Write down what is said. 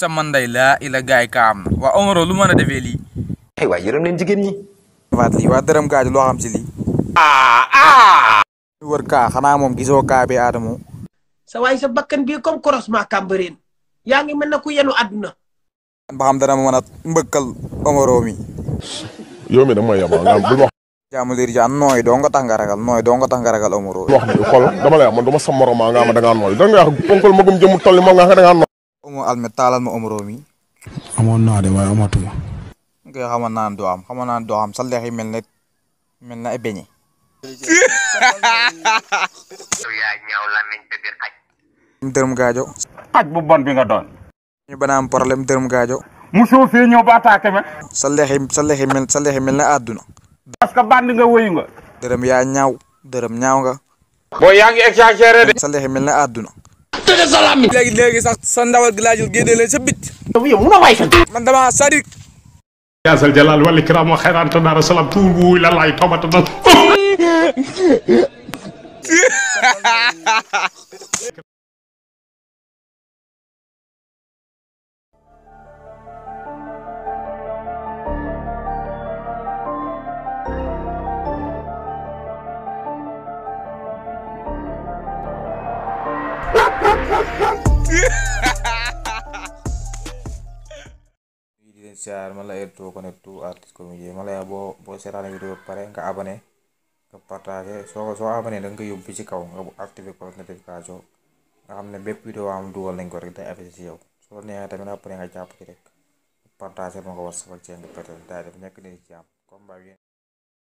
samanda ila ila gaay kam wa omoro lu mana defé li ay way yeureum len jigen ñi wat li wa deureum gaaj lo xam ci li war ka xana mom gisoo ka bi adamu sa way sa bakkan bi comme croisement Cambérène yaangi melna ku yenu aduna ba xam dara mo na mbeukal omoro mi yo mi dama yaba nga bu wax jaamu leer ja noy do nga tax nga ragal omoro wax ni xol dama lay wax man duma sa moroma nga ma da nga noy da nga wax ponkol magum jëm tolli mo nga da nga noy mo alme talal mo omoro mi amon na de way amatuma nga xamana do am sa leexi melne melna e beñi ya ñaw lamen te bir xaj deureum gaajo xaj bu bon bi nga doon ñu bana am problème deureum gaajo muso fi ñoo ba attaqué ma sa leexi melna aduna parce que band nga wëy nga deureum ya ñaaw nga bo yaangi exagéré de sa leexi melna aduna te salami legi sax sa ndawal gi laajul gédélé sa bit yow mu na way sa man dama sadik ya sal jalal wal ikram wa khairan ta rasulullah tuubu ila allah tawbat share malah itu konektu artis komedi malah abo serana video pareng ka abane kepartage so abane deng ke yubi ci kaw nga active ko notification nga xamne bepp video am dugal nañ ko rek day affiché ci yow so neex tamit après nga japp ci rek partage mo ko whatsapp ak ci nga peut-être day def nek ni ci am combat